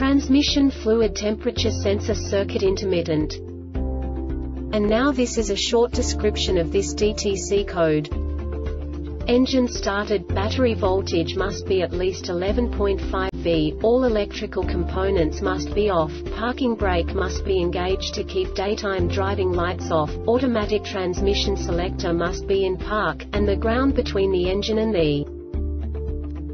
transmission fluid temperature sensor circuit intermittent. And now this is a short description of this DTC code. Engine started, battery voltage must be at least 11.5 V, all electrical components must be off, parking brake must be engaged to keep daytime driving lights off, automatic transmission selector must be in park, and the ground between the engine and the.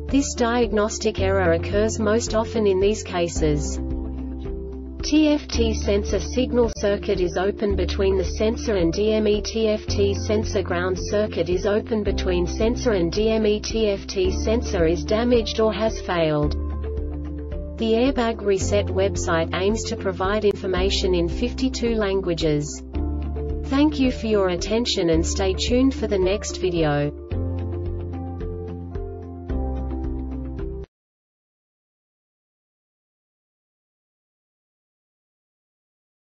This diagnostic error occurs most often in these cases. TFT sensor signal circuit is open between the sensor and DME. TFT sensor ground circuit is open between sensor and DME. TFT sensor is damaged or has failed. The Airbag Reset website aims to provide information in 52 languages. Thank you for your attention and stay tuned for the next video.